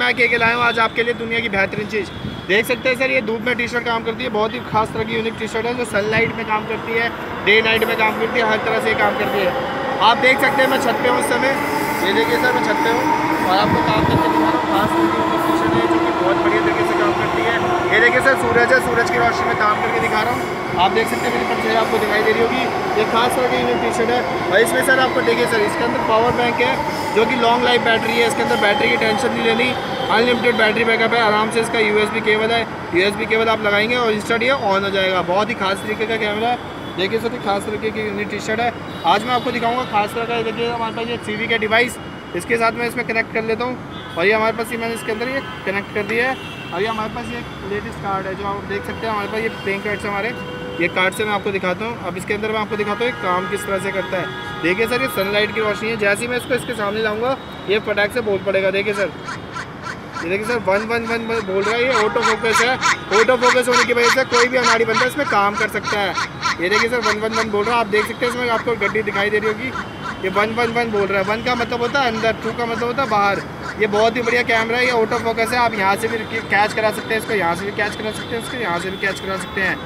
मैं के लाया हूँ आज आपके लिए दुनिया की बेहतरीन चीज़। देख सकते हैं सर, ये धूप में टी शर्ट काम करती है, बहुत ही खास तरह की यूनिक टी शर्ट है जो सनलाइट में काम करती है, डे नाइट में काम करती है, हर तरह से काम करती है। आप देख सकते हैं मैं छत पे हूँ इस समय, ये देखिए सर मैं छत पे हूँ और आपको काम करके दिखा रहा हूँ। खास यूनिक टी शर्ट है जो कि बहुत बढ़िया तरीके से काम करती है। ये देखिए सर सूरज है, सूरज की रोशनी में काम करके दिखा रहा हूँ। आप देख सकते हैं मेरी परछाई आपको दिखाई दे रही होगी। ये खास तरह की यूनिक टी शर्ट है और इसमें सर आपको देखिए सर इसके अंदर पावर बैंक है जो कि लॉन्ग लाइफ बैटरी है। इसके अंदर बैटरी की टेंशन नहीं लेनी, अनलिमिटेड बैटरी बैकअप है। आराम से इसका यूएसबी केबल है, यूएसबी केबल आप लगाएंगे और इंस्टेंट ये ऑन हो जाएगा। बहुत ही खास तरीके का कैमरा है, देखिए सर खास तरीके की यूनिक टी शर्ट है। आज मैं आपको दिखाऊंगा खास तरह का। देखिए हमारे पास ये सीवी का डिवाइस, इसके साथ मैं इसमें कनेक्ट कर लेता हूँ और ये हमारे पास मैंने इसके अंदर ये कनेक्ट कर दिया है। और ये हमारे पास ये लेटेस्ट कार्ड है जो आप देख सकते हैं, हमारे पास ये प्लेइंग कार्ड्स हमारे ये कार्ड से मैं आपको दिखाता हूँ। अब इसके अंदर मैं आपको दिखाता हूँ काम किस तरह से करता है। देखिए सर ये सनलाइट की रोशनी है, जैसे ही मैं इसको इसके सामने लाऊँगा ये फटाक से बोल पड़ेगा। देखिए सर, देखिए सर 111 बोल रहा है, ये ऑटो फोकस है। ऑटो फोकस होने की वजह से कोई भी अनाड़ी बंदा इसमें काम कर सकता है। ये देखिए सर 111 बोल रहा है, आप देख सकते हैं इसमें आपको गड्डी दिखाई दे रही होगी। ये 111 बोल रहा है, 1 का मतलब होता है अंदर, 2 का मतलब होता है बाहर। ये बहुत ही बढ़िया कैमरा है, ये ऑटो फोकस है। आप यहाँ से भी कैच करा सकते हैं इसको, यहाँ से भी कैच करा सकते हैं उसको, यहाँ से भी कैच करा सकते हैं।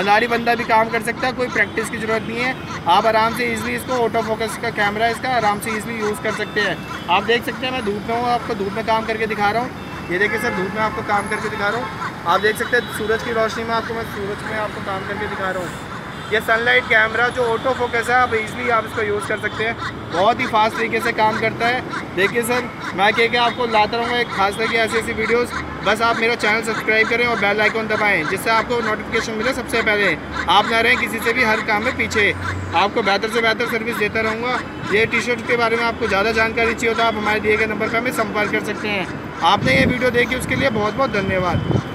अनाड़ी बंदा भी काम कर सकता है, कोई प्रैक्टिस की ज़रूरत नहीं है। आप आराम से ईजिली इसको, ऑटो फोकस का कैमरा है इसका, आराम से ईजिली यूज़ कर सकते हैं। आप देख सकते हैं मैं धूप में हूँ, आपको धूप में काम करके दिखा रहा हूँ। ये देखिए सर धूप में आपको काम करके दिखा रहा हूँ। आप देख सकते हैं सूरज की रोशनी में आपको, मैं सूरज में आपको काम करके दिखा रहा हूँ। ये सनलाइट कैमरा जो ऑटो फोकस है, आप इजीली आप इसको यूज़ कर सकते हैं। बहुत ही फास्ट तरीके से काम करता है। देखिए सर मैं कह के आपको लाता रहूँगा एक खास तरह की ऐसी वीडियोस। बस आप मेरा चैनल सब्सक्राइब करें और बेल आइकन दबाएँ जिससे आपको नोटिफिकेशन मिले सबसे पहले। आप ना रहें किसी से भी हर काम में पीछे, आपको बेहतर से बेहतर सर्विस देता रहूँगा। ये टी शर्ट के बारे में आपको ज़्यादा जानकारी चाहिए हो तो आप हमारे दिए गए नंबर पर हमें संपर्क कर सकते हैं। आपने ये वीडियो देखी उसके लिए बहुत बहुत धन्यवाद।